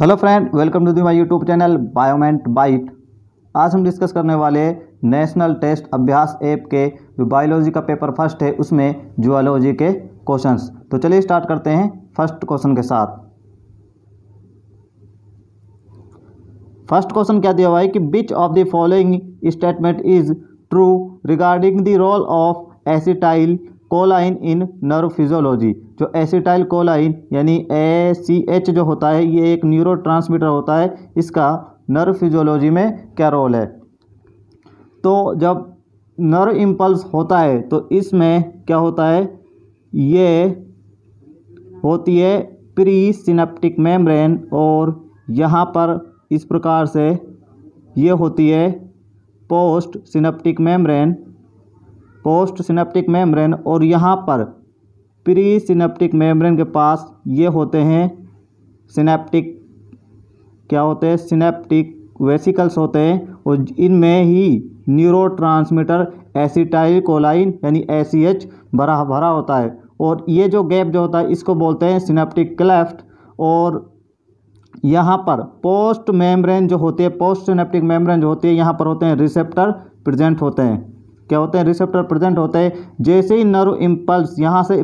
Hello friend, welcome to the my YouTube channel बायोमेंट बाइट। आज हम डिस्कस करने वाले नेशनल टेस्ट अभ्यास ऐप के जो बायोलॉजी का पेपर फर्स्ट है उसमें जूलॉजी के क्वेश्चंस। तो चलिए स्टार्ट करते हैं फर्स्ट क्वेश्चन के साथ। फर्स्ट क्वेश्चन क्या दिया हुआ है कि which of the following statement is true regarding the role of acetyl कोलाइन in nerve physiology. जो एसिटाइल कोलाइन यानी ACH जो होता है ये एक न्यूरो ट्रांसमीटर होता है, इसका नर्व फिजियोलॉजी में क्या रोल है। तो जब नर्व इम्पल्स होता है तो इसमें क्या होता है, ये होती है प्री सिनेप्टिक मेम्ब्रेन और यहाँ पर इस प्रकार से ये होती है पोस्ट सिनेप्टिक मेम्ब्रेन और यहाँ पर प्री सिनेप्टिक मेम्ब्रेन के पास ये होते हैं सिनेप्टिक वेसिकल्स होते हैं और इनमें ही न्यूरोट्रांसमीटर एसिटाइल कोलाइन यानी ACH भरा होता है। और ये जो गैप जो होता है इसको बोलते हैं सिनेप्टिक क्लेफ्ट। और यहाँ पर पोस्ट मेम्ब्रेन जो होते हैं यहाँ पर होते हैं रिसेप्टर प्रेजेंट होते हैं। जैसे ही नर्व इम्पल्स यहाँ से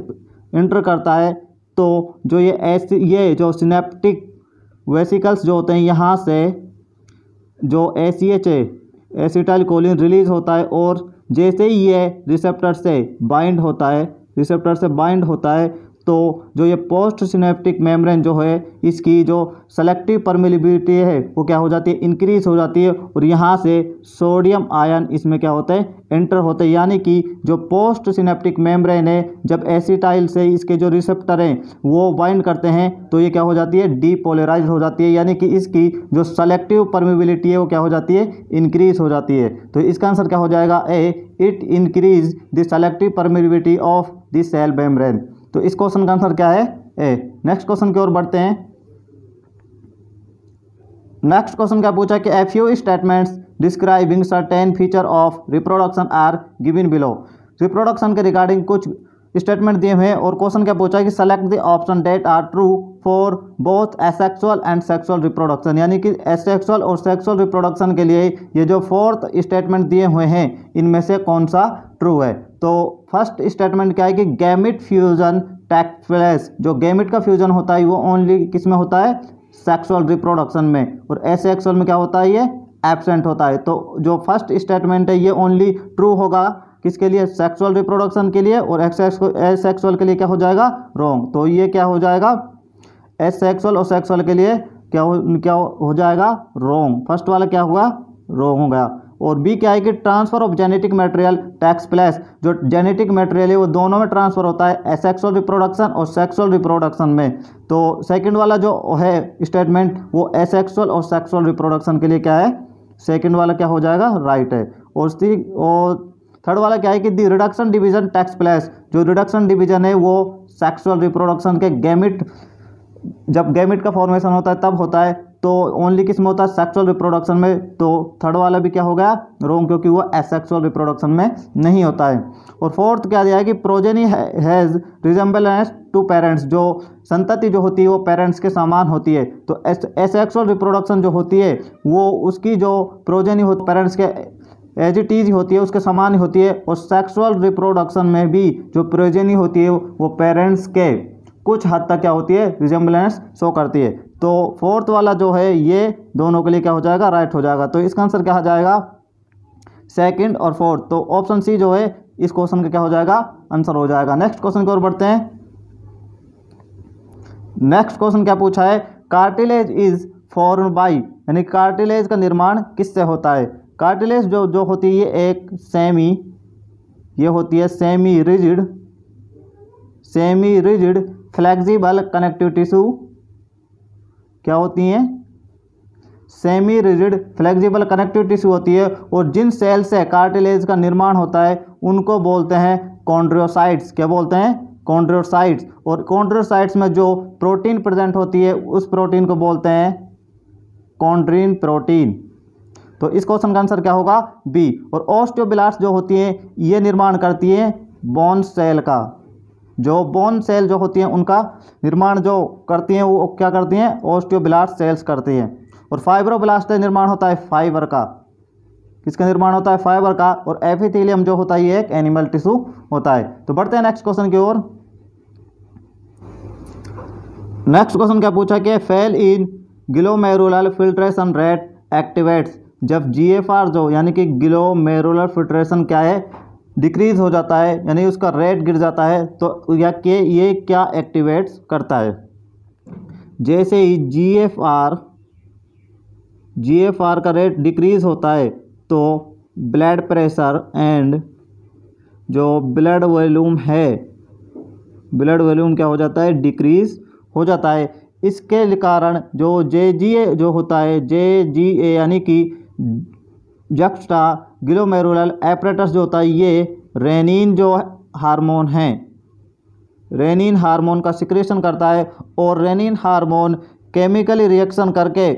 इंटर करता है तो जो ये जो सिनेप्टिक वेसिकल्स जो होते हैं यहाँ से जो ACH है एसिटाइल कोलिन रिलीज होता है। और जैसे ही ये रिसेप्टर से बाइंड होता है तो जो ये पोस्ट सिनेप्टिक मेम्ब्रेन जो है इसकी जो सेलेक्टिव परमिलिबिलिटी है वो क्या हो जाती है, इंक्रीज हो जाती है। और यहाँ से सोडियम आयन इसमें क्या होते हैं, एंटर होते हैं। यानी कि जो पोस्ट सिनेप्टिक मेम्ब्रेन है जब एसिटाइल से इसके जो रिसेप्टर हैं वो बाइंड करते हैं तो ये क्या हो जाती है, डीपोलराइज हो जाती है। यानी कि इसकी जो सेलेक्टिव परमिबिलिटी है वो क्या हो जाती है, इंक्रीज हो जाती है। तो इसका आंसर क्या हो जाएगा, A it increase the selective permeability of the cell membrane. तो इस क्वेश्चन का आंसर क्या है, ए। नेक्स्ट क्वेश्चन की ओर बढ़ते हैं। नेक्स्ट क्वेश्चन क्या पूछा कि a few statements describing certain feature of reproduction are given below. Reproduction के रिगार्डिंग कुछ स्टेटमेंट दिए हुए हैं और क्वेश्चन क्या पूछा है कि select the option that are true for both asexual and sexual reproduction. यानी कि एसेक्सुअल और सेक्सुअल रिप्रोडक्शन के लिए ये जो फोर्थ स्टेटमेंट दिए हुए हैं इनमें से कौन सा ट्रू है। तो फर्स्ट स्टेटमेंट क्या है कि गैमिट फ्यूजन टेक्स प्लेस। जो गैमिट का फ्यूजन होता है वो ओनली किस में होता है, सेक्सुअल रिप्रोडक्शन में, और एसेक्सुअल में क्या होता है, ये एब्सेंट होता है। तो जो फर्स्ट स्टेटमेंट है ये ओनली ट्रू होगा किसके लिए, सेक्सुअल रिप्रोडक्शन के लिए, और एसेक्सुअल के लिए क्या हो जाएगा, रॉन्ग। तो ये क्या हो जाएगा, एसेक्सुअल और सेक्सुअल के लिए क्या हो जाएगा, रॉन्ग। फर्स्ट वाला क्या हुआ, रॉन्ग हो गया। और बी क्या है कि transfer of genetic material takes place. जो जेनेटिक मटेरियल है वो दोनों में ट्रांसफर होता है, एसेक्सुअल रिप्रोडक्शन और सेक्सुअल रिप्रोडक्शन में। तो सेकंड वाला जो है स्टेटमेंट वो एसेक्सुअल और सेक्सुअल रिप्रोडक्शन के लिए क्या है, सेकंड वाला क्या हो जाएगा, राइट है। और थर्ड वाला क्या है कि the reduction division takes place. जो रिडक्शन डिवीजन है वो सेक्सुअल रिप्रोडक्शन के गैमिट, जब गैमिट का फॉर्मेशन होता है तब होता है, तो ओनली किस में होता है, सेक्सुअल रिप्रोडक्शन में। तो थर्ड वाला भी क्या हो गया, रॉन्ग, क्योंकि वो एसेक्सुअल रिप्रोडक्शन में नहीं होता है। और फोर्थ क्या दिया है कि progeny has resemblance to parents. जो संतति जो होती है वो पेरेंट्स के समान होती है। तो एसेक्सुअल रिप्रोडक्शन जो होती है वो उसकी जो प्रोजेनी होती पेरेंट्स के एज इट इज होती है उसके समान होती है। और सेक्सुअल रिप्रोडक्शन में भी जो प्रोजेनी होती है वो पेरेंट्स के कुछ हद तक क्या होती है, रिजेम्बलेंस शो करती है। तो फोर्थ वाला जो है ये दोनों के लिए क्या हो जाएगा, राइट हो जाएगा। तो इसका आंसर क्या हो जाएगा, सेकंड और फोर्थ। तो ऑप्शन सी जो है इस क्वेश्चन का क्या हो जाएगा, आंसर हो जाएगा। नेक्स्ट क्वेश्चन की ओर बढ़ते हैं। नेक्स्ट क्वेश्चन क्या पूछा है, कार्टिलेज इज फॉर्म्ड बाय, यानी कार्टिलेज का निर्माण किससे होता है। कार्टिलेज जो होती है ये एक semi rigid flexible connective tissue होती है। और जिन सेल से कार्टिलेज का निर्माण होता है उनको बोलते हैं कॉन्ड्रोसाइट्स। क्या बोलते हैं, कॉन्ड्रोसाइट्स। और कॉन्ड्रोसाइट्स में जो प्रोटीन प्रेजेंट होती है उस प्रोटीन को बोलते हैं कॉन्ड्रीन प्रोटीन। तो इस क्वेश्चन का आंसर क्या होगा, बी। और ऑस्टियोब्लास्ट जो होती हैं ये निर्माण करती हैं बोन सेल का। जो बोन सेल जो होती हैं उनका निर्माण जो करती हैं वो क्या करती हैं, ऑस्टियोब्लास्ट सेल्स करती हैं। और फाइब्रोब्लास्ट का निर्माण होता है फाइबर का, किसका निर्माण होता है, फाइबर का। और एपिथेलियम जो होता है ये एक एनिमल टिश्यू होता है। तो बढ़ते हैं नेक्स्ट क्वेश्चन की ओर। नेक्स्ट क्वेश्चन क्या पूछा कि fall in glomerular filtration rate activates जब जीएफआर जो यानी कि ग्लोमेरुलर फिल्ट्रेशन क्या है डिक्रीज हो जाता है यानी उसका रेट गिर जाता है तो या के ये क्या एक्टिवेट्स करता है। जैसे ही जीएफआर का रेट डिक्रीज होता है तो ब्लड प्रेशर एंड जो ब्लड वॉल्यूम है, ब्लड वॉल्यूम क्या हो जाता है, डिक्रीज हो जाता है। इसके कारण जो जेजीए जो होता है, जेजीए यानी कि जक्स्टा ग्लोमेरुलर एपरेटस जो होता है ये रेनिन जो हार्मोन है, रेनिन हार्मोन का सिक्रेशन करता है। और रेनिन हार्मोन केमिकली रिएक्शन करके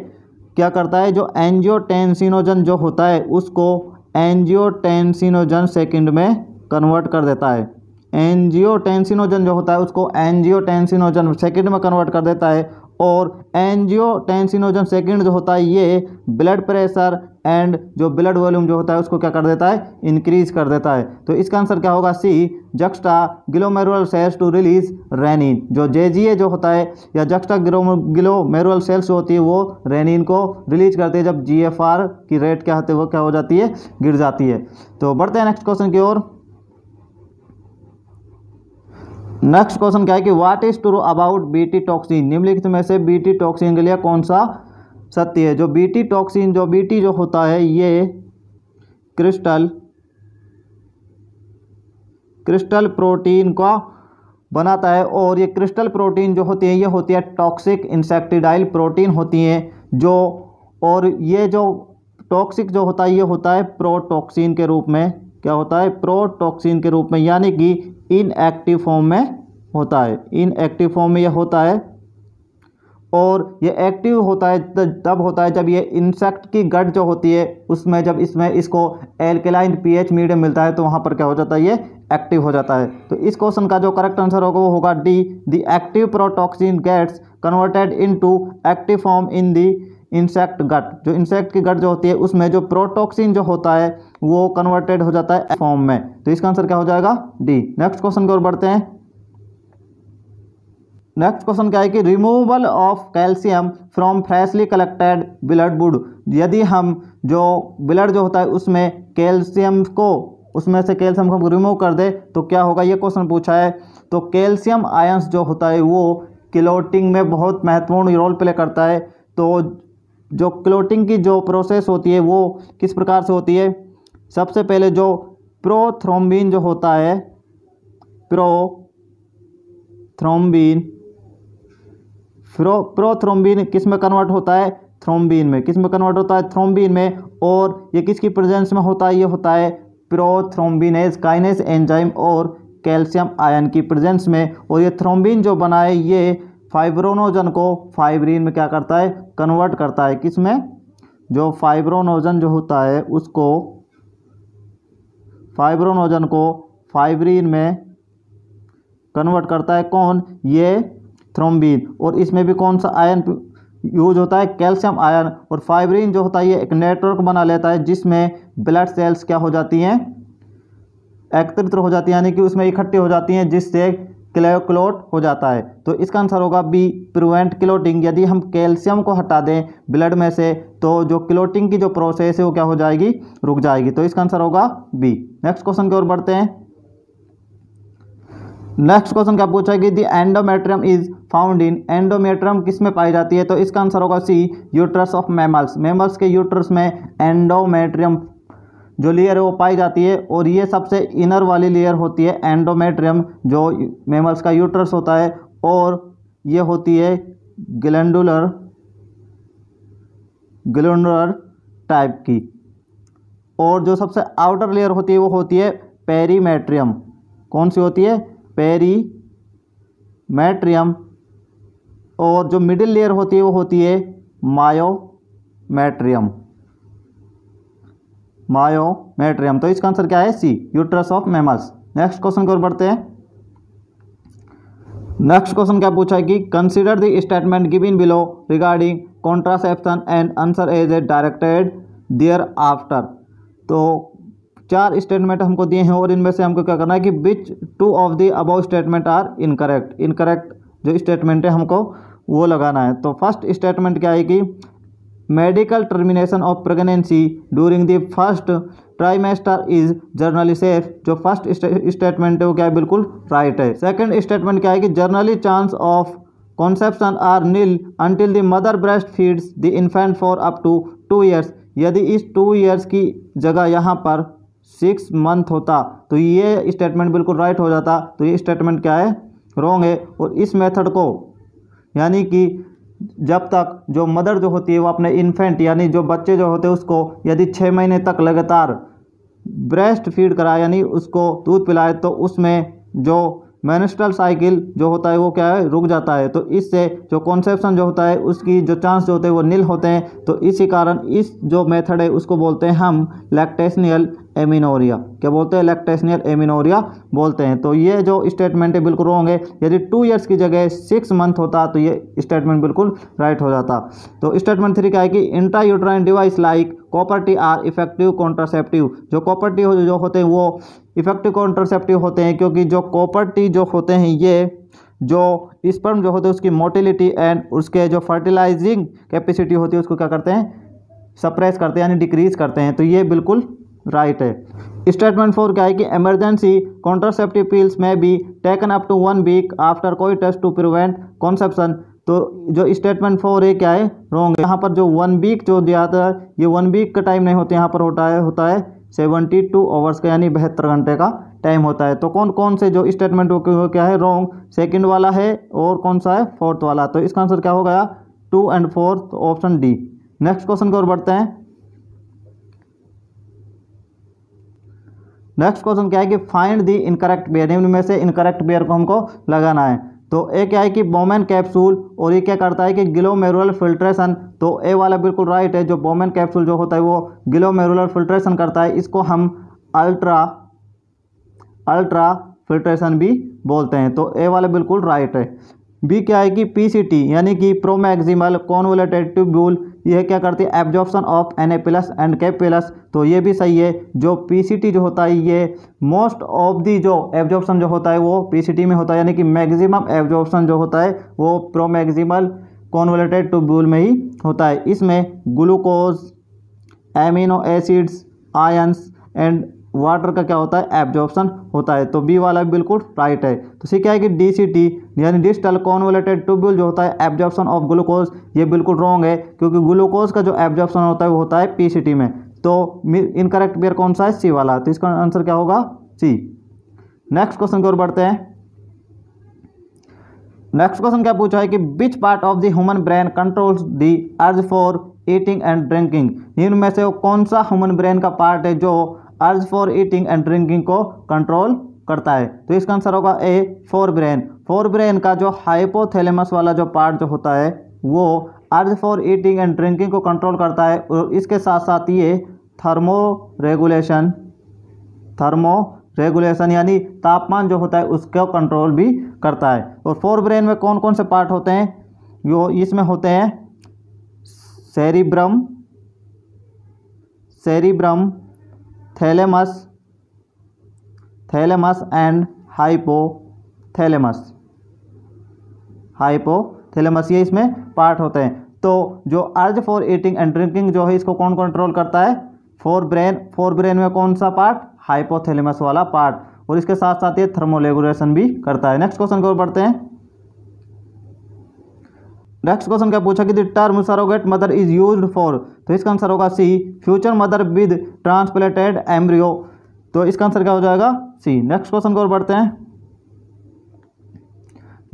क्या करता है, जो एंजियोटेंसिनोजन जो होता है उसको एंजियोटेंसिनोजन सेकंड में कन्वर्ट कर देता है। एंजियोटेंसिनोजन जो होता है उसको एंजियोटेंसिनोजन सेकंड में कन्वर्ट कर देता है। और एंजियोटेंसिनोजन सेकंड जो होता है ये ब्लड प्रेशर एंड जो ब्लड वॉल्यूम जो होता है उसको क्या कर देता है, इंक्रीज कर देता है। तो इसका आंसर क्या होगा, C juxta glomerular cells to release renin. जो जेजीए जो होता है या जक्स्टा ग्लोमेरुलर सेल्स होती है वो रेनिन को रिलीज करती है जब जीएफआर की रेट क्या होती है वो क्या हो जाती है, गिर जाती है। तो बढ़ते हैं नेक्स्ट क्वेश्चन की ओर। नेक्स्ट क्वेश्चन क्या है कि what is true about BT toxin, निम्नलिखित में से बीटी टॉक्सिन के लिए कौन सा सत्य है। जो बीटी टॉक्सिन जो बीटी जो होता है ये क्रिस्टल प्रोटीन का बनाता है। और ये क्रिस्टल प्रोटीन जो होती है ये होती है टॉक्सिक इंसेक्टिडाइल प्रोटीन होती हैं जो, और ये जो टॉक्सिक जो होता है ये होता है प्रोटॉक्सिन के रूप में, क्या होता है, प्रोटॉक्सिन के रूप में यानी कि इनएक्टिव फॉर्म में होता है, इनएक्टिव फॉर्म में यह होता है। और ये एक्टिव होता है तब होता है जब ये इंसेक्ट की गट जो होती है उसमें जब इसमें इसको एल्कलाइन पीएच मीडियम मिलता है तो वहाँ पर क्या हो जाता है, ये एक्टिव हो जाता है। तो इस क्वेश्चन का जो करेक्ट आंसर होगा वो होगा D, the active protoxin gets converted into active form in the insect gut. जो इंसेक्ट की गट जो होती है उसमें जो प्रोटॉक्सिन जो होता है वो कन्वर्टेड हो जाता है फॉर्म में। तो इसका आंसर क्या हो जाएगा, डी। नेक्स्ट क्वेश्चन की ओर बढ़ते हैं। नेक्स्ट क्वेश्चन क्या है कि removal of calcium from freshly collected blood would, यदि हम जो ब्लड जो होता है उसमें कैल्शियम को, उसमें से कैल्शियम को रिमूव कर दे तो क्या होगा, ये क्वेश्चन पूछा है। तो कैल्शियम आयंस जो होता है वो क्लोटिंग में बहुत महत्वपूर्ण रोल प्ले करता है। तो जो क्लोटिंग की जो प्रोसेस होती है वो किस प्रकार से होती है, सबसे पहले जो प्रोथ्रोम्बिन जो होता है, प्रोथ्रोम्बिन किसमें कन्वर्ट होता है, थ्रोम्बिन में। किसमें कन्वर्ट होता है, थ्रोम्बिन में। और ये किसकी प्रेजेंस में होता है, ये होता है प्रोथ्रोम्बिनेज काइनेज एंजाइम और कैल्शियम आयन की प्रेजेंस में। और ये थ्रोम्बिन जो बना है ये फाइब्रोनोजन को फाइब्रिन में क्या करता है, कन्वर्ट करता है। किसमें, जो फाइब्रोनोजन जो होता है उसको, फाइब्रोनोजन को फाइब्रिन में कन्वर्ट करता है कौन, ये थ्रोम्बिन। और इसमें भी कौन सा आयन यूज होता है, कैल्शियम आयन। और फाइब्रिन जो होता है ये एक नेटवर्क बना लेता है जिसमें ब्लड सेल्स क्या हो जाती हैं, एकत्रित हो जाती हैं यानी कि उसमें इकट्ठी हो जाती हैं जिससे क्लोट हो जाता है। तो इसका आंसर होगा बी, प्रिवेंट क्लोटिंग। यदि हम कैल्शियम को हटा दें ब्लड में से तो जो क्लोटिंग की जो प्रोसेस है वो क्या हो जाएगी, रुक जाएगी। तो इसका आंसर होगा बी। नेक्स्ट क्वेश्चन की ओर बढ़ते हैं। नेक्स्ट क्वेश्चन क्या पूछा गया, the endometrium is found in, endometrium किस में पाई जाती है। तो इसका आंसर होगा C, uterus of mammals. Mammals के यूट्रस में एंडोमेट्रियम जो लेयर है वो पाई जाती है। और ये सबसे इनर वाली लेयर होती है एंडोमेट्रियम जो मैमल्स का यूट्रस होता है। और ये होती है ग्लैंडुलर टाइप की। और जो सबसे आउटर लेयर होती है वो होती है पेरीमेट्रियम। कौन सी होती है, पेरीमेट्रियम। और जो मिडिल लेयर होती है वो होती है मायोमेट्रियम। तो इसका आंसर क्या है, C, uterus of mammals. Next question की ओर बढ़ते हैं। नेक्स्ट क्वेश्चन क्या पूछा है कि consider the statement given below regarding contraception and answer as a directed thereafter. तो चार स्टेटमेंट हमको दिए हैं और इनमें से हमको क्या करना है कि which two of the above statement are incorrect. Incorrect जो स्टेटमेंट है हमको वो लगाना है। तो फर्स्ट स्टेटमेंट क्या है कि medical termination of pregnancy during the first trimester is generally safe. जो फर्स्ट स्टेटमेंट है वो क्या है, बिल्कुल राइट है। सेकंड स्टेटमेंट क्या है कि generally chance of conception are nil until the mother breast feeds the infant for up to 2 years. यदि इस 2 ईयर्स की जगह यहाँ पर 6 मंथ होता तो ये स्टेटमेंट बिल्कुल राइट हो जाता। तो ये स्टेटमेंट क्या है, रॉन्ग है। और इस मेथड को यानी कि जब तक जो मदर जो होती है वो अपने इन्फेंट यानी जो बच्चे जो होते हैं उसको यदि 6 महीने तक लगातार ब्रेस्ट फीड कराए यानी उसको दूध पिलाए तो उसमें जो मेंस्ट्रुअल साइकिल जो होता है वो क्या है, रुक जाता है। तो इससे जो कॉन्सेप्शन जो होता है उसकी जो चांस जो होते हैं वो नील होते हैं। तो इसी कारण इस जो मेथड है उसको बोलते हैं हम लैक्टेशनियल एमिनोरिया। क्या बोलते हैं, लैक्टेशनियल एमिनोरिया बोलते हैं। तो ये जो स्टेटमेंट है बिल्कुल रॉन्ग है। यदि 2 ईयर्स की जगह 6 मंथ होता तो ये स्टेटमेंट बिल्कुल राइट हो जाता। तो स्टेटमेंट 3 क्या है कि intra uterine device like copper T are effective contraceptive. जो कॉपर टी जो होते हैं वो इफेक्टिव कॉन्ट्रासेप्टिव होते हैं क्योंकि जो कॉपर टी जो होते हैं ये जो स्पर्म जो होते हैं उसकी मोटिलिटी एंड उसके जो फर्टिलाइजिंग कैपेसिटी होती है उसको क्या करते हैं, सप्रेस करते हैं यानी डिक्रीज करते हैं। तो ये बिल्कुल राइट है। स्टेटमेंट 4 क्या है कि emergency contraceptive pills may be taken up to 1 week after coitus to prevent conception. तो जो स्टेटमेंट 4 है क्या है, रॉन्ग है। यहाँ पर जो 1 वीक जो दिया था ये 1 वीक का टाइम नहीं होता, यहाँ पर होता है 72 आवर्स का यानी 72 घंटे का टाइम होता है। तो कौन कौन से जो स्टेटमेंट क्या है, रॉन्ग। सेकंड वाला है और कौन सा है, फोर्थ वाला। तो इसका आंसर क्या हो गया, 2 और 4 ऑप्शन डी। नेक्स्ट क्वेश्चन की ओर बढ़ते हैं। नेक्स्ट क्वेश्चन क्या है कि फाइंड दी इनकरेक्ट पेयर। इनमें से इनकरेक्ट पेयर को हमको लगाना है। तो ए क्या है कि बोमेन कैप्सूल और ये क्या करता है कि ग्लोमेरुलर फिल्ट्रेशन। तो ए वाला बिल्कुल राइट है। जो बोमेन कैप्सूल जो होता है वो ग्लोमेरुलर फिल्ट्रेशन करता है, इसको हम अल्ट्रा फिल्ट्रेशन भी बोलते हैं। तो ए वाला बिल्कुल राइट है। बी क्या है कि पीसीटी यानी कि प्रोमैक्सिमल कॉन्वोलेटेड ट्यूब्यूल, यह क्या करती है, absorption of Na+ and K+। तो ये भी सही है। जो पीसीटी जो होता है ये मोस्ट ऑफ दी जो एब्जॉर्प्शन जो होता है वो पीसीटी में होता है यानी कि मैक्सिमम एब्जॉर्प्शन जो होता है वो प्रोमैक्सिमल कॉन्वोलेटेड ट्यूब्यूल में ही होता है। इसमें glucose, amino acids, ions and water का क्या होता है, एब्जॉर्प्शन होता है। तो बी वाला बिल्कुल राइट है। तो सी क्या है कि डीसीटी यानी डिस्टल कॉन्वोलेटेड ट्यूब्यूल जो होता है एब्जॉर्प्शन ऑफ ग्लूकोज, ये बिल्कुल रॉन्ग है क्योंकि ग्लूकोज का जो एब्जॉर्प्शन होता है वो होता है पीसीटी में। तो इनकरेक्ट पेयर कौन सा है, सी वाला। तो इसका आंसर क्या होगा, सी। नेक्स्ट क्वेश्चन की ओर बढ़ते हैं। नेक्स्ट क्वेश्चन क्या पूछा है कि which part of the human brain controls the urge for eating and drinking. इनमें से कौन सा ह्यूमन ब्रेन का पार्ट है जो urge for eating and drinking को कंट्रोल करता है। तो इसका आंसर होगा ए, फोरब्रेन। फोरब्रेन का जो हाइपोथैलेमस वाला जो पार्ट जो होता है वो urge for eating and drinking को कंट्रोल करता है। और इसके साथ साथ ये थर्मो रेगुलेशन यानी तापमान जो होता है उसको कंट्रोल भी करता है। और फोरब्रेन में कौन कौन से पार्ट होते हैं, वो इसमें होते हैं सेरिब्रम, थैलेमस एंड हाइपोथैलेमस, ये इसमें पार्ट होते हैं। तो जो urge for eating and drinking जो है इसको कौन कंट्रोल करता है, फोरब्रेन में कौन सा पार्ट, हाइपोथैलेमस वाला पार्ट। और इसके साथ साथ ये थर्मोरेगुलेशन भी करता है। नेक्स्ट क्वेश्चन की ओर बढ़ते हैं। नेक्स्ट क्वेश्चन क्या पूछा कि the term surrogate mother is used for. तो इसका आंसर होगा C, future mother with transplanted embryo. तो इसका आंसर क्या हो जाएगा, सी। नेक्स्ट क्वेश्चन की ओर बढ़ते हैं।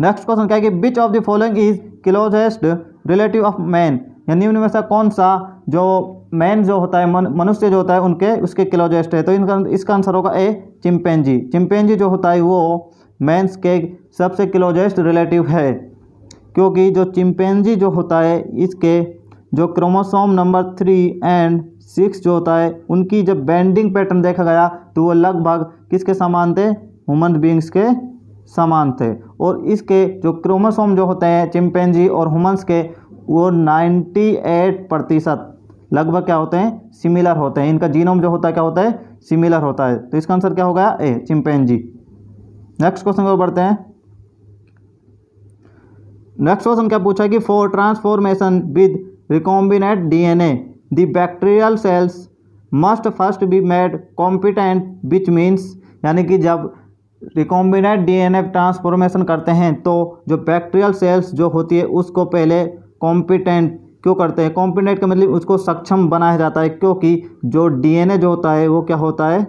नेक्स्ट क्वेश्चन क्या है कि which of the following is closest relative of man. यानी उनमें से कौन सा जो मैन जो होता है मनुष्य जो होता है उसके क्लोजेस्ट है। तो इसका आंसर होगा ए, चिंपैंजी जो होता है वो मैंस के सबसे क्लोजेस्ट रिलेटिव है क्योंकि जो चिंपैंजी जो होता है इसके जो क्रोमोसोम नंबर 3 और 6 जो होता है उनकी जब बैंडिंग पैटर्न देखा गया तो वो लगभग किसके समान थे, ह्यूमन बींग्स के समान थे। और इसके जो क्रोमोसोम जो होते हैं चिंपैंजी और ह्यूमंस के वो 98% लगभग क्या होते हैं सिमिलर होते हैं। इनका जीनोम जो होता है क्या होता है सिमिलर होता है। तो इसका आंसर क्या होगा ए चिंपैंजी। नेक्स्ट क्वेश्चन को बढ़ते हैं। नेक्स्ट क्वेश्चन क्या पूछा है कि for transformation with recombinant DNA the bacterial cells must first be made competent which means, यानी कि जब रिकॉम्बिनेट डीएनए ट्रांसफॉर्मेशन करते हैं तो जो बैक्टीरियल सेल्स जो होती है उसको पहले कॉम्पिटेंट क्यों करते हैं। कॉम्पिटेंट का मतलब उसको सक्षम बनाया जाता है क्योंकि जो डीएनए जो होता है वो क्या होता है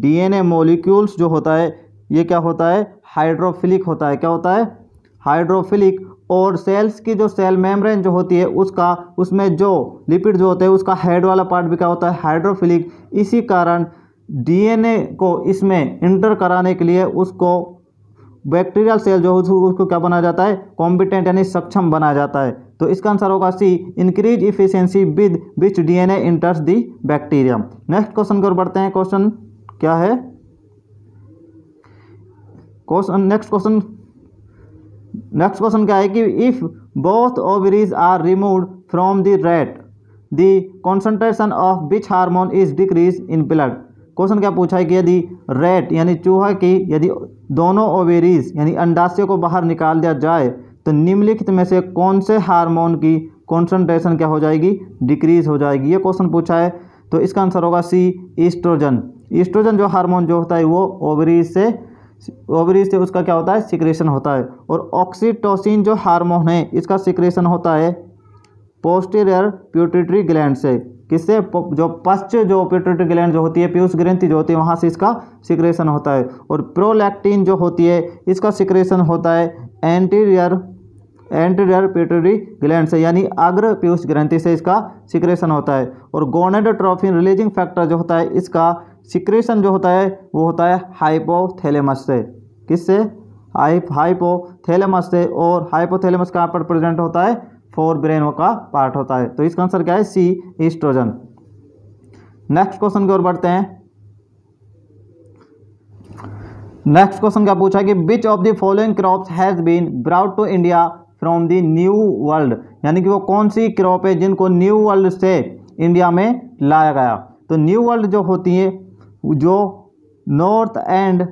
डीएनए मॉलिक्यूल्स जो होता है ये क्या होता है हाइड्रोफिलिक होता है। क्या होता है हाइड्रोफिलिक। और सेल्स की जो सेल मेम्ब्रेन जो होती है उसका उसमें जो लिपिड जो होते हैं उसका हेड वाला पार्ट भी क्या होता है हाइड्रोफिलिक। इसी कारण डीएनए को इसमें इंटर कराने के लिए उसको बैक्टीरियल सेल जो उसको क्या बनाया जाता है कॉम्पिटेंट यानी सक्षम बनाया जाता है। तो इसका आंसर होगा C increase efficiency with which DNA enters the bacterium. Next question की ओर बढ़ते हैं। क्वेश्चन क्या है क्वेश्चन नेक्स्ट क्वेश्चन क्या है कि if both ovaries are removed from the rat the concentration of which hormone is decrease in blood. Question क्या पूछा है कि यदि रैट यानी चूहा की यदि दोनों ओवेरीज यानी अंडाशय को बाहर निकाल दिया जाए तो निम्नलिखित में से कौन से हार्मोन की कॉन्सेंट्रेशन क्या हो जाएगी डिक्रीज हो जाएगी। ये क्वेश्चन पूछा है तो इसका आंसर होगा सी ईस्ट्रोजन। ईस्ट्रोजन जो हार्मोन जो होता है वो ओवरीज से उसका क्या होता है सिक्रेशन होता है। और ऑक्सीटोसिन जो हार्मोन है इसका सिक्रेशन होता है पोस्टीरियर पिट्यूटरी ग्लैंड से। किससे जो पश्च जो पिट्यूटरी ग्लैंड जो होती है पीयूष ग्रंथि जो होती है वहाँ से इसका सिक्रेशन होता है। और प्रोलैक्टिन जो होती है इसका सिक्रेशन होता है एंटीरियर पिट्यूटरी ग्लैंड से यानी अग्र पीयूष ग्रंथि से इसका सिक्रेशन होता है। और गोनेडोट्रोफिन रिलीजिंग फैक्टर जो होता है इसका सिक्रेशन जो होता है वो होता है हाइपोथैलेमस से। किससे हाइपोथैलेमस से। और हाइपोथैलेमस कहाँ पर प्रेजेंट होता है फोर ब्रेन का पार्ट होता है। तो इसका आंसर क्या है सी ईस्ट्रोजन। नेक्स्ट क्वेश्चन की ओर बढ़ते हैं। नेक्स्ट क्वेश्चन क्या पूछा कि which of the following crops has been brought to India from the new world, यानी कि वो कौन सी क्रॉप है जिनको न्यू वर्ल्ड से इंडिया में लाया गया। तो न्यू वर्ल्ड जो होती है जो नॉर्थ एंड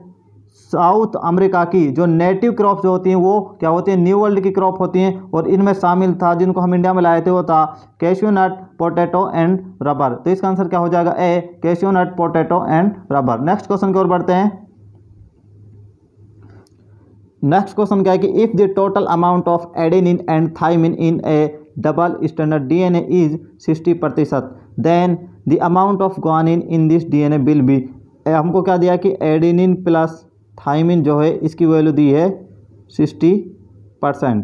साउथ अमेरिका की जो नेटिव क्रॉप जो होती हैं वो क्या होती हैं न्यू वर्ल्ड की क्रॉप होती हैं। और इनमें शामिल था जिनको हम इंडिया में लाए थे वो था cashew nut potato and rubber. तो इसका आंसर क्या हो जाएगा A cashew nut potato and rubber. Next question की ओर बढ़ते हैं। नेक्स्ट क्वेश्चन क्या है कि if the total amount of adenine and thymine in a double standard DNA is 60% then the amount of guanine in this DNA will be. हमको क्या दिया कि एडेनिन प्लस थाइमिन जो है इसकी वैल्यू दी है 60%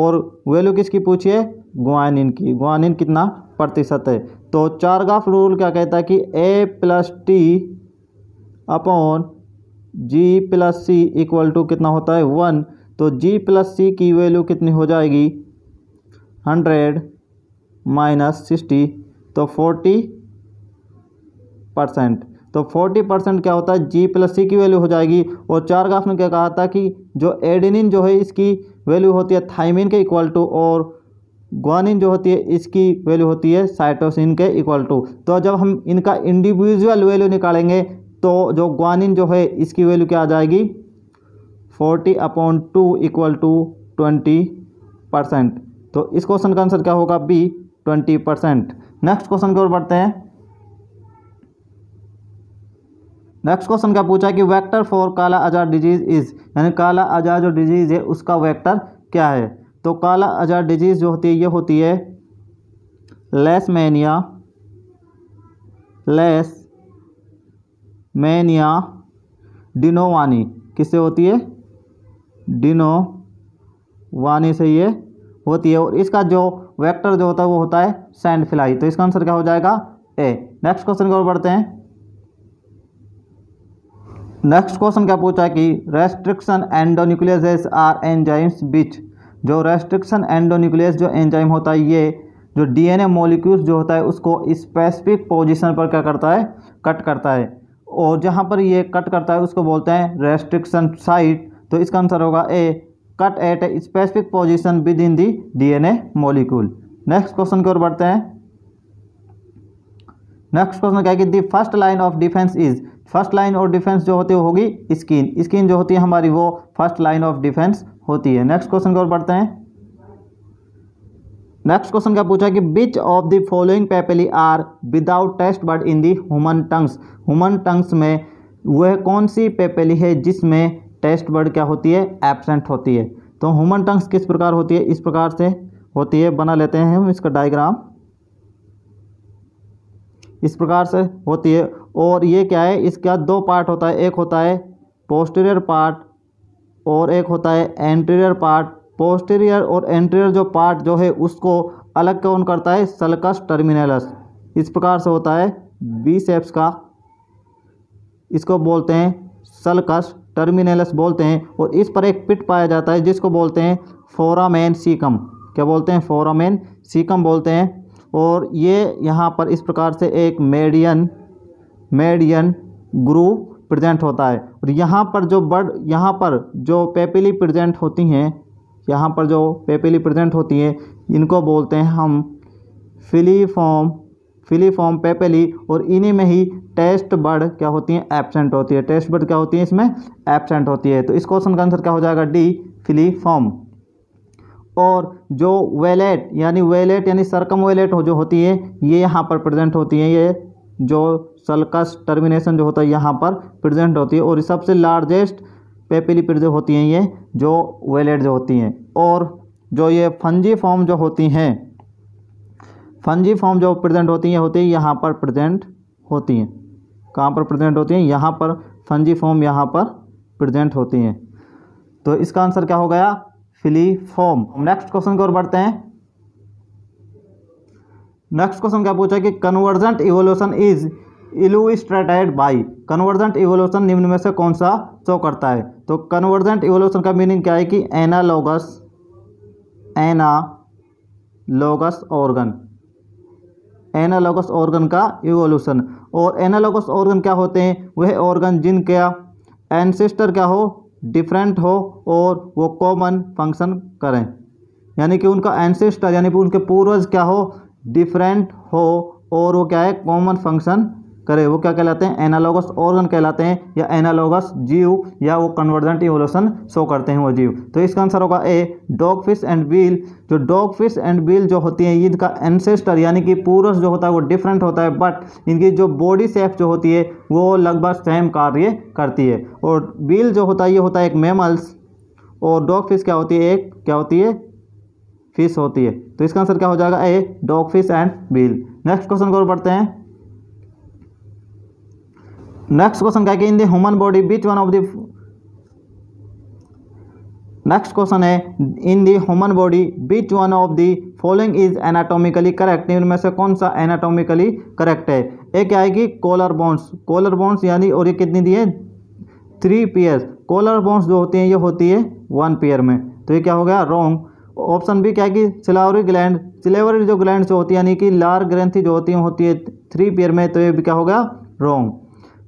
और वैल्यू किसकी पूछिए ग्वानिन की। ग्वानिन कितना प्रतिशत है। तो चारगाफ रूल क्या कहता है कि A+T/G+C कितना होता है 1। तो G+C की वैल्यू कितनी हो जाएगी 100 - 60 तो 40%। तो 40% क्या होता है G+C की वैल्यू हो जाएगी। और चारगाफ ने क्या कहा था कि जो एडेनिन जो है इसकी वैल्यू होती है थाइमिन के इक्वल टू और ग्वानिन जो होती है इसकी वैल्यू होती है साइटोसिन के इक्वल टू। तो जब हम इनका इंडिविजुअल वैल्यू निकालेंगे तो जो ग्वानिन जो है इसकी वैल्यू क्या आ जाएगी 40/2 = 20%। तो इस क्वेश्चन का आंसर क्या होगा बी 20%। नेक्स्ट क्वेश्चन की ओर बढ़ते हैं। नेक्स्ट क्वेश्चन क्या पूछा कि वेक्टर फॉर काला आजार डिजीज इज, यानी काला आजार जो डिजीज है उसका वेक्टर क्या है। तो काला आजार डिजीज जो होती है ये होती है लेशमैनिया डिनोवानी। किससे होती है डिनोवानी से ये होती है। और इसका जो वेक्टर जो होता है वो होता है सैंड फ्लाई। तो इसका आंसर क्या हो जाएगा ए। नेक्स्ट क्वेश्चन की ओर बढ़ते हैं। नेक्स्ट क्वेश्चन क्या पूछा है कि restriction endonuclease are enzymes which, जो रेस्ट्रिक्शन एंडोन्यूक्लियस जो एंजाइम होता है ये जो डीएनए मॉलिक्यूल्स जो होता है उसको स्पेसिफिक पोजीशन पर क्या करता है कट करता है। और जहाँ पर ये कट करता है उसको बोलते हैं रेस्ट्रिक्शन साइट। तो इसका आंसर होगा A, cut at a specific position within the DNA molecule. Next question की ओर बढ़ते हैं। नेक्स्ट क्वेश्चन क्या है कि the first line of defence is, first line of defence जो होती है होगी स्किन, स्किन जो होती है हमारी वो फर्स्ट लाइन ऑफ डिफेंस होती है। नेक्स्ट क्वेश्चन की ओर बढ़ते हैं। नेक्स्ट क्वेश्चन क्या पूछा कि which of the following papillae are without taste bud in the human tongues, human tongues में वह कौन सी पेपिली है जिसमें टेस्ट बट क्या होती है एब्सेंट होती है। तो ह्यूमन टंग्स किस प्रकार होती है, इस प्रकार से होती है, बना लेते हैं हम इसका डायग्राम, इस प्रकार से होती है। और ये क्या है, इसका दो पार्ट होता है, एक होता है पोस्टीरियर पार्ट और एक होता है एंटीरियर पार्ट। पोस्टीरियर और एंटीरियर जो पार्ट जो है उसको अलग कौन करता है, सल्कस टर्मिनलस, इस प्रकार से होता है बी शेप्स का, इसको बोलते हैं सल्कस टर्मिनलस बोलते हैं। और इस पर एक पिट पाया जाता है जिसको बोलते हैं फोरामेन सीकम, क्या बोलते हैं फोरामेन सीकम बोलते हैं। और ये यहाँ पर इस प्रकार से एक मेडियन मेडियन ग्रूव प्रेजेंट होता है। और यहाँ पर जो बर्ड, यहाँ पर जो पेपिली प्रेजेंट होती हैं, यहाँ पर जो पेपिली प्रेजेंट होती हैं इनको बोलते हैं हम फिलीफॉर्म, फिलीफॉर्म पेपिली। और इन्हीं में ही टेस्ट बर्ड क्या होती हैं एब्सेंट होती है, टेस्ट बर्ड क्या होती है इसमें एब्सेंट होती है। तो इस क्वेश्चन का आंसर क्या हो जाएगा डी फिलीफॉर्म। और जो वेलेट यानी सरकम वेलेट जो होती है ये यहाँ पर प्रेजेंट होती है, ये जो सल्कस टर्मिनेशन जो होता है यहाँ पर प्रेजेंट होती है। और सबसे लार्जेस्ट पेपिली जो होती हैं ये जो वेलेट जो होती हैं। और जो ये फंजी फॉर्म जो होती हैं, फंजी फॉर्म जो प्रेजेंट होती हैं होती है यहाँ पर प्रेजेंट होती हैं, कहाँ पर प्रेजेंट होती हैं यहाँ पर, फंजी फॉर्म यहाँ पर प्रेजेंट होती हैं। तो इसका आंसर क्या हो गया फिलीफॉर्म। नेक्स्ट क्वेश्चन की ओर बढ़ते हैं। नेक्स्ट क्वेश्चन क्या पूछा कि convergent evolution is illustrated by, convergent evolution निम्न में से कौन सा शो करता है। तो कन्वर्जेंट इवोल्यूशन का मीनिंग क्या है कि analogous, analogous organ, analogous organ का इवोल्यूशन। और एनालोगस ऑर्गन क्या होते हैं, वह ऑर्गन जिनका एंसेस्टर क्या हो डिफरेंट हो और वो कॉमन फंक्शन करें, यानी कि उनका एंसेस्टर यानी कि उनके पूर्वज क्या हो डिफरेंट हो और वो क्या है कॉमन फंक्शन करे, वो क्या कहलाते हैं एनालोगस ऑर्गन कहलाते हैं, या एनालोगस जीव, या वो कन्वर्जेंट इवोल्यूशन शो करते हैं वो जीव। तो इसका आंसर होगा A dogfish and whale. जो डॉग फिश एंड व्हील जो होती है इनका एंसेस्टर यानी कि पूर्वज जो होता है वो डिफरेंट होता है, बट इनकी जो बॉडी शेप जो होती है वो लगभग सेम कार्य करती है। और व्हील जो होता है ये होता है एक मैमल्स, और डॉग फिश क्या होती है एक क्या होती है फिश होती है। तो इसका आंसर क्या हो जाएगा A dogfish and whale. Next question को बढ़ते हैं। नेक्स्ट क्वेश्चन क्या है कि in the human body which one of the, next question है in the human body which one of the following is anatomically correct, इनमें से कौन सा एनाटॉमिकली करेक्ट है। एक क्या है कि कॉलर बोन्स, कॉलर बोन्स यानी, और ये कितनी दी है 3 पेयर, कॉलर बोन्स जो होती हैं ये होती है 1 पेयर में, तो ये क्या हो गया रॉन्ग। ऑप्शन बी क्या है कि सिलेवरी ग्लैंड, सिलेवरी जो ग्लैंड जो होती है यानी कि लार ग्रंथि जो होती है 3 पेयर में, तो ये भी क्या हो गया रॉन्ग।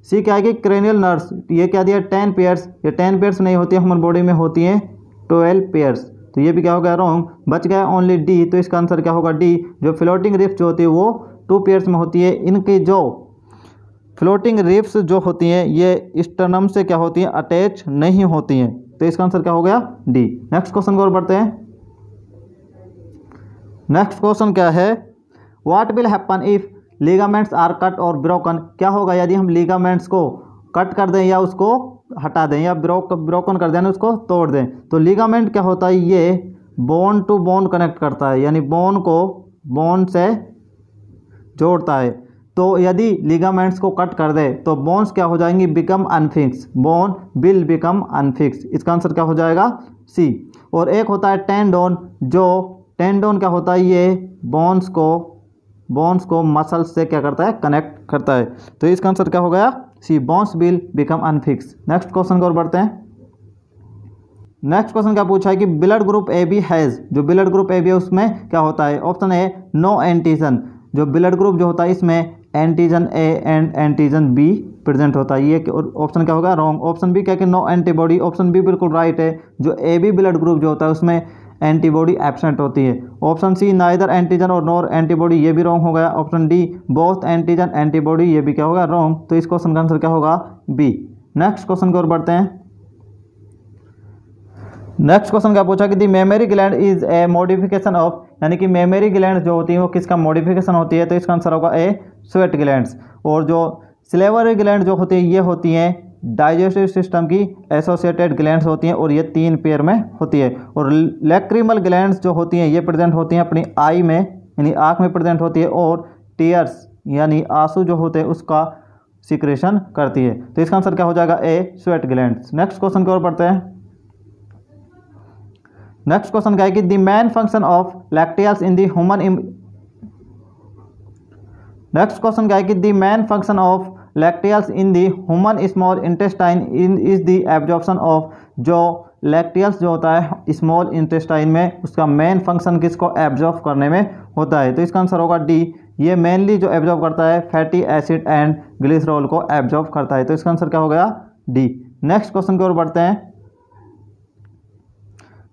सी क्या है कि क्रेनियल नर्व्स, ये क्या दिया 10 पेयर्स, ये 10 पेयर्स नहीं होती है ह्यूमन बॉडी में, होती हैं 12 पेयर्स, तो ये भी क्या हो गया रॉन्ग। बच गया ओनली डी, तो इसका आंसर क्या होगा डी। जो फ्लोटिंग रिप्स जो होती है वो 2 पेयर्स में होती है, इनकी जो फ्लोटिंग रिप्स जो होती हैं ये स्टर्नम से क्या होती हैं अटैच नहीं होती हैं, तो इसका आंसर क्या हो गया डी। नेक्स्ट क्वेश्चन की ओर बढ़ते हैं। नेक्स्ट क्वेश्चन क्या है what will happen if ligaments are cut और ब्रोकन, क्या होगा यदि हम लिगामेंट्स को कट कर दें या उसको हटा दें या ब्रोकन कर दें उसको तोड़ दें। तो लिगामेंट क्या होता है ये बोन टू बोन कनेक्ट करता है, यानी बोन को बोन से जोड़ता है। तो यदि लिगामेंट्स को कट कर दे तो बोन्स क्या हो जाएंगी become unfix, bone will become unfix, इसका आंसर क्या हो जाएगा सी। और एक होता है टेंडोन, जो टेंडोन क्या होता है ये बोन्स को मसल से क्या करता है कनेक्ट करता है, तो इसका आंसर क्या हो गया C bones will become unfix. Next question की ओर बढ़ते हैं। नेक्स्ट क्वेश्चन क्या पूछा है कि blood group A B has, जो ब्लड ग्रुप ए बी है उसमें क्या होता है। ऑप्शन ए नो एंटीजन, जो ब्लड ग्रुप जो होता है इसमें antigen A and antigen B present होता है। ये ऑप्शन क्या होगा? रॉन्ग। ऑप्शन बी क्या कि नो एंटीबॉडी, ऑप्शन बी बिल्कुल राइट है। जो ए बी ब्लड ग्रुप जो होता है उसमें एंटीबॉडी एब्सेंट होती है। ऑप्शन सी नाइदर एंटीजन और नॉर एंटीबॉडी, ये भी रॉन्ग हो गया। Option D both antigen antibody, ये भी क्या होगा? रॉन्ग। तो इस क्वेश्चन का आंसर क्या होगा? बी। नेक्स्ट क्वेश्चन की ओर बढ़ते हैं। नेक्स्ट क्वेश्चन क्या पूछा कि the memory gland is a modification of, यानी कि मेमोरी ग्लैंड जो होती है वो किसका मॉडिफिकेशन होती है? तो इसका आंसर होगा ए स्वेट ग्लैंड्स। और जो सिलेवरी ग्लैंड जो होती है ये होती हैं डाइजेस्टिव सिस्टम की एसोसिएटेड ग्लैंड्स होती हैं, और ये 3 पेयर में होती है। और लैक्रिमल ग्लैंड्स जो होती हैं ये प्रेजेंट होती हैं अपनी आई में, यानी आँख में प्रेजेंट होती है, और टीयर्स यानी आंसू जो होते हैं उसका सिक्रेशन करती है। तो इसका आंसर क्या हो जाएगा? A sweat glands. Next question की ओर बढ़ते हैं। नेक्स्ट क्वेश्चन क्या है कि the main function of lactase in the human next question क्या है कि the main function of lactase in the human small intestine in is the absorption of. जो लैक्टेज जो होता है स्मॉल इंटेस्टाइन में उसका मेन फंक्शन किसको एब्जॉर्ब करने में होता है? तो इसका आंसर होगा डी। ये मेनली जो एब्जॉर्ब करता है फैटी एसिड एंड ग्लिसरॉल को एब्जॉर्ब करता है। तो इसका आंसर क्या हो गया? डी। नेक्स्ट क्वेश्चन की ओर बढ़ते हैं।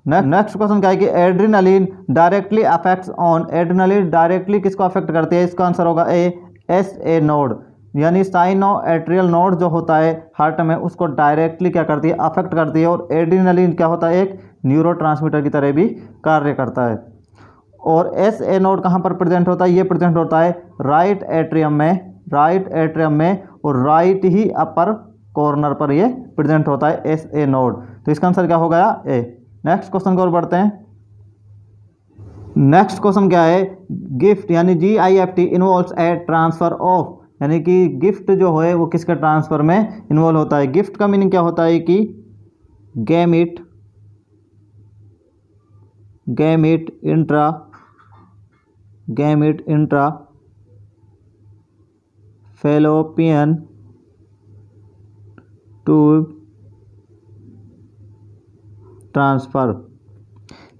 नेक्स्ट क्वेश्चन क्या है कि adrenaline directly affects on, adrenaline directly किसको अफेक्ट करती है? इसका आंसर होगा ए एस ए नोड, यानी साइनो एट्रियल नोड जो होता है हार्ट में उसको डायरेक्टली क्या करती है? अफेक्ट करती है। और एड्रेनालिन क्या होता है? एक न्यूरोट्रांसमीटर की तरह भी कार्य करता है। और एस ए नोड कहाँ पर प्रेजेंट होता है? ये प्रेजेंट होता है राइट एट्रियम में, राइट एट्रियम में, और राइट ही अपर कॉर्नर पर ये प्रेजेंट होता है एस ए नोड। तो इसका आंसर क्या हो गया? ए। नेक्स्ट क्वेश्चन की ओर बढ़ते हैं। नेक्स्ट क्वेश्चन क्या है? गिफ्ट यानी GIFT involves a transfer of, यानी कि गिफ्ट जो है वो किसके ट्रांसफर में इन्वॉल्व होता है? गिफ्ट का मीनिंग क्या होता है कि gamete, gamete intra, gamete intra fallopian tube transfer,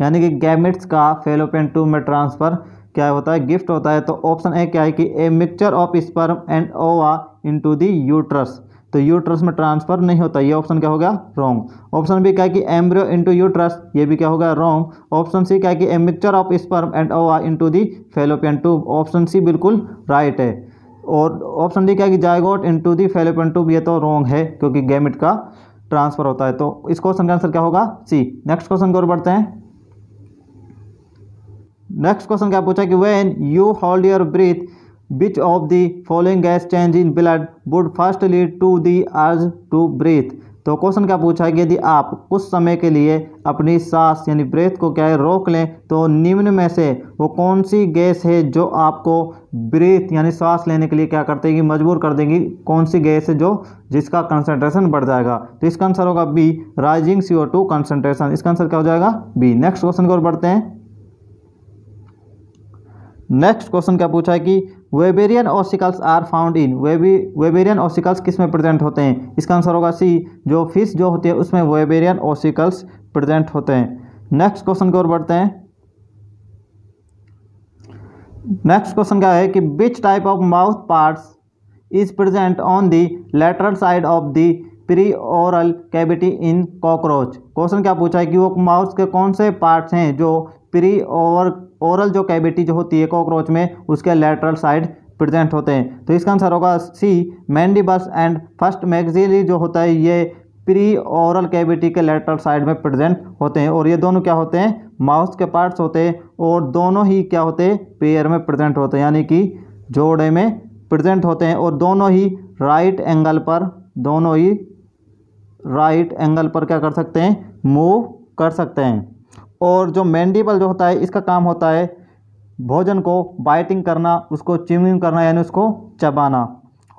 यानी कि गैमेट्स का फैलोपियन ट्यूब में ट्रांसफ़र क्या होता है? गिफ्ट होता है। तो ऑप्शन ए क्या है कि ए mixture of sperm and ova into the uterus, तो यूट्रस में ट्रांसफ़र नहीं होता। ये ऑप्शन क्या होगा? रॉन्ग। ऑप्शन बी क्या है कि एम्ब्रियो इनटू यूट्रस, ये भी क्या होगा? रॉन्ग। ऑप्शन सी क्या है कि ए mixture of sperm and ova into the fallopian tube, option C बिल्कुल राइट है। और ऑप्शन डी क्या है कि zygote into the fallopian tube, ये तो रॉन्ग है क्योंकि गैमेट का ट्रांसफर होता है। तो इस क्वेश्चन का आंसर क्या होगा? सी। नेक्स्ट क्वेश्चन की ओर बढ़ते हैं। नेक्स्ट क्वेश्चन क्या पूछा कि when you hold your breath which of the following gas change in blood would first lead to the urge to breathe. तो क्वेश्चन क्या पूछा है कि यदि आप कुछ समय के लिए अपनी सांस यानी ब्रेथ को क्या है रोक लें तो निम्न में से वो कौन सी गैस है जो आपको ब्रेथ यानी सांस लेने के लिए क्या कर देगी? मजबूर कर देगी। कौन सी गैस है जो जिसका कंसंट्रेशन बढ़ जाएगा? तो इसका आंसर होगा बी राइजिंग CO2 कंसंट्रेशन। इसका आंसर क्या हो जाएगा? बी। नेक्स्ट क्वेश्चन की ओर बढ़ते हैं। नेक्स्ट क्वेश्चन क्या पूछा है कि Weberian ossicles are found in, Weberian ossicles किस में प्रेजेंट होते हैं? इसका आंसर होगा सी। जो फिश जो होती है उसमें वेबेरियन ऑसिकल्स प्रेजेंट होते हैं। नेक्स्ट क्वेश्चन की ओर बढ़ते हैं। नेक्स्ट क्वेश्चन क्या है कि which type of mouth parts is present on the lateral side of the pre oral cavity in cockroach. Question क्या पूछा है कि वो माउथ के कौन से पार्ट्स हैं जो प्री ओरल जो कैविटी जो होती है कॉकरोच में उसके लेटरल साइड प्रेजेंट होते हैं। तो इसका आंसर होगा C mandibles and first maxillary जो होता है ये प्री ओरल कैविटी के लेटरल साइड में प्रेजेंट होते हैं। और ये दोनों क्या होते हैं? माउथ के पार्ट्स होते हैं, और दोनों ही क्या होते हैं? पेयर में प्रेजेंट होते हैं, यानी कि जोड़े में प्रेजेंट होते हैं, और दोनों ही राइट एंगल पर, दोनों ही राइट एंगल पर क्या कर सकते हैं? मूव कर सकते हैं। और जो मैंडिबल जो होता है इसका काम होता है भोजन को बाइटिंग करना, उसको च्यूइंग करना यानी उसको चबाना।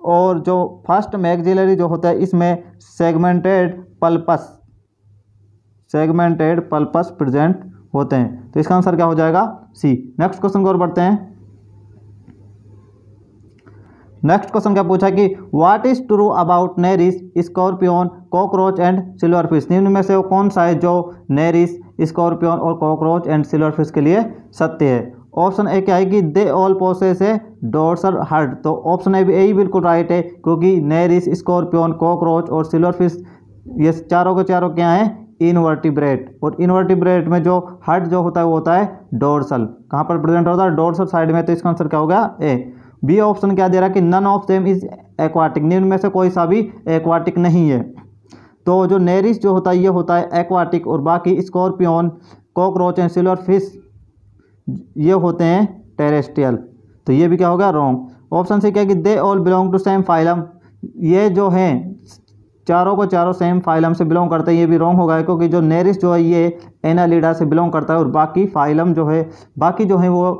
और जो फर्स्ट मैक्सिलरी जो होता है इसमें सेगमेंटेड पल्पस प्रेजेंट होते हैं। तो इसका आंसर क्या हो जाएगा? सी। नेक्स्ट क्वेश्चन की ओर बढ़ते हैं। नेक्स्ट क्वेश्चन क्या पूछा कि what is true about Nereis scorpion cockroach and silverfish. निम्न में से वो कौन सा है जो नेरिस स्कॉर्पियन और कॉकरोच एंड सिल्वरफिश के लिए सत्य है? ऑप्शन ए क्या है कि दे ऑल पोसेस है डॉग्स और हर्ड, तो ऑप्शन ए भी यही बिल्कुल राइट है क्योंकि नैरिस, स्कॉर्पियन, कॉकरोच और सिल्वरफिश ये चारों के चारों क्या हैं इनवर्टिब्रेट, और इनवर्टिब्रेट में जो हर्ड जो होता है वो होता है डोर्सल, कहाँ पर प्रेजेंट होता है डोर्सल साइड में, तो इसका आंसर क्या होगा ए। बी ऑप्शन क्या दे रहा है कि none of them is aquatic, निम्न में से कोई सा भी एक्वाटिक नहीं है, तो जो नैरिस जो होता है ये होता है एक्वाटिक और बाकी scorpion, cockroach and silver fish ये होते हैं टेरेस्ट्रियल, तो ये भी क्या होगा रॉन्ग। ऑप्शन से क्या कि they all belong to same phylum, ये जो हैं चारों को चारों सेम फाइलम से बिलोंग करते हैं, ये भी रॉन्ग होगा क्योंकि जो नेरिस जो है ये एनालिडा से बिलोंग करता है और बाकी फाइलम जो है वो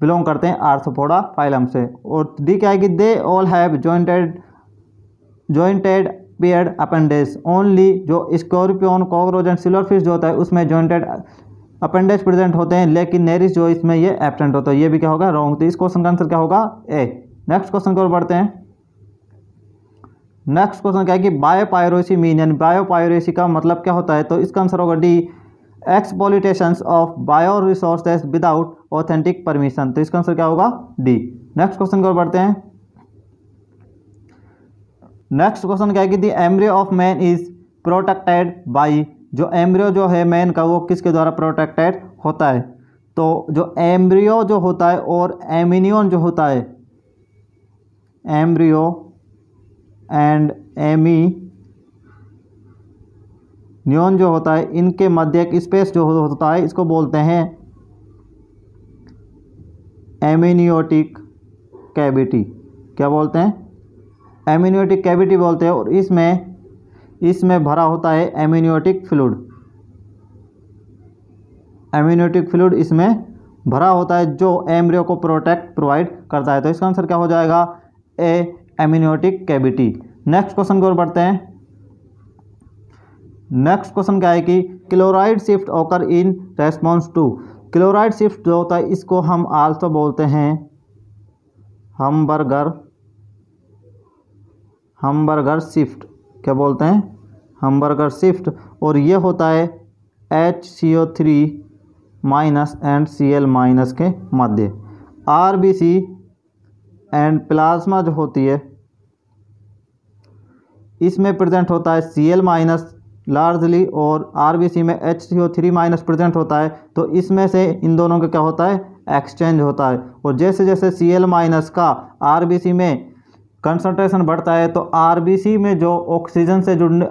बिलोंग करते हैं आर्थ्रोपोडा फाइलम से। और डी क्या है कि they all have jointed paired appendage, only जो स्कॉर्पियन, कॉकरोच एंड सिल्वरफिश जो होता है उसमें जॉइंटेड अपेंडेज प्रेजेंट होते हैं लेकिन नेरिस जो इसमें ये एब्सेंट होता है, ये भी क्या होगा रॉन्ग। तो इस क्वेश्चन का आंसर क्या होगा ए। नेक्स्ट क्वेश्चन की ओर बढ़ते हैं। नेक्स्ट क्वेश्चन क्या है कि बायोपायरोसी मीन, यानी बायोपायरोसी का मतलब क्या होता है, तो इसका आंसर होगा D exploitation of bio resources without authentic permission, तो इसका आंसर क्या होगा डी। नेक्स्ट क्वेश्चन की ओर बढ़ते हैं। नेक्स्ट क्वेश्चन क्या है कि the embryo of man is protected by, जो एम्ब्रियो जो है मैन का वो किसके द्वारा प्रोटेक्टेड होता है, तो जो एम्ब्रियो जो होता है और एमिनियन जो होता है, एम्ब्रियो एंड एमिनियन जो होता है इनके मध्य एक स्पेस जो होता है इसको बोलते हैं एमिनियोटिक कैविटी, क्या बोलते हैं एमिनियोटिक कैविटी बोलते हैं, और इसमें भरा होता है एमिनियोटिक फ्लूइड, इसमें भरा होता है जो एम्ब्रियो को प्रोटेक्ट प्रोवाइड करता है, तो इसका आंसर क्या हो जाएगा A amniotic cavity. Next question की ओर बढ़ते हैं। नेक्स्ट क्वेश्चन क्या है कि chloride shift occur in response to, chloride shift जो होता है इसको हम आल्सो बोलते हैं हमबर्गर शिफ्ट, क्या बोलते हैं हमबर्गर शिफ्ट, और ये होता है HCO3- एंड Cl- के मध्य, RBC एंड प्लाज्मा जो होती है इसमें प्रेजेंट होता है Cl- लार्जली और RBC में HCO3- प्रेजेंट होता है, तो इसमें से इन दोनों का क्या होता है एक्सचेंज होता है, और जैसे जैसे Cl- का RBC में कंसंट्रेशन बढ़ता है तो RBC में जो ऑक्सीजन से जुड़ने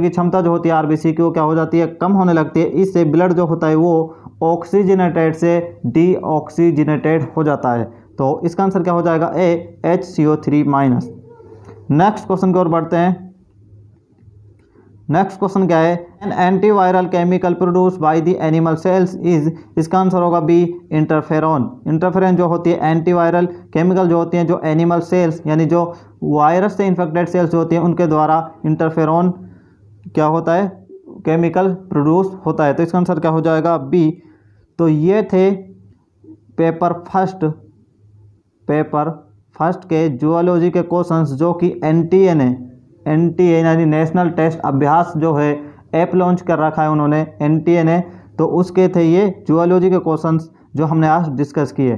की क्षमता जो होती है RBC की वो क्या हो जाती है कम होने लगती है, इससे ब्लड जो होता है वो ऑक्सीजनेटेड से डीऑक्सीजनेटेड हो जाता है, तो इसका आंसर क्या हो जाएगा ए HCO3-। नेक्स्ट क्वेश्चन की ओर बढ़ते हैं। नेक्स्ट क्वेश्चन क्या है an antiviral chemical produce by the animal cells is, इसका आंसर होगा बी इंटरफेरॉन। इंटरफेरॉन जो होती है एंटीवायरल केमिकल जो होती हैं जो एनिमल सेल्स यानी जो वायरस से इन्फेक्टेड सेल्स जो होती हैं उनके द्वारा इंटरफेरॉन क्या होता है केमिकल प्रोड्यूस होता है, तो इसका आंसर क्या हो जाएगा बी। तो ये थे पेपर फर्स्ट के जूलॉजी के क्वेश्चंस जो कि एनटीए यानी नेशनल टेस्ट अभ्यास जो है ऐप लॉन्च कर रखा है उन्होंने NTA ने, तो उसके थे ये जूलॉजी के क्वेश्चंस जो हमने आज डिस्कस किए।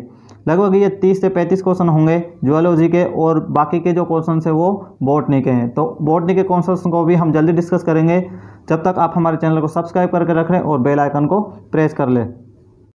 लगभग ये 30 से 35 क्वेश्चन होंगे जूलॉजी के, और बाकी के जो क्वेश्चन है वो बॉटनी के हैं, तो बॉटनी के क्वेश्चन को भी हम जल्दी डिस्कस करेंगे। जब तक आप हमारे चैनल को सब्सक्राइब करके रख लें और बेल आइकन को प्रेस कर लें।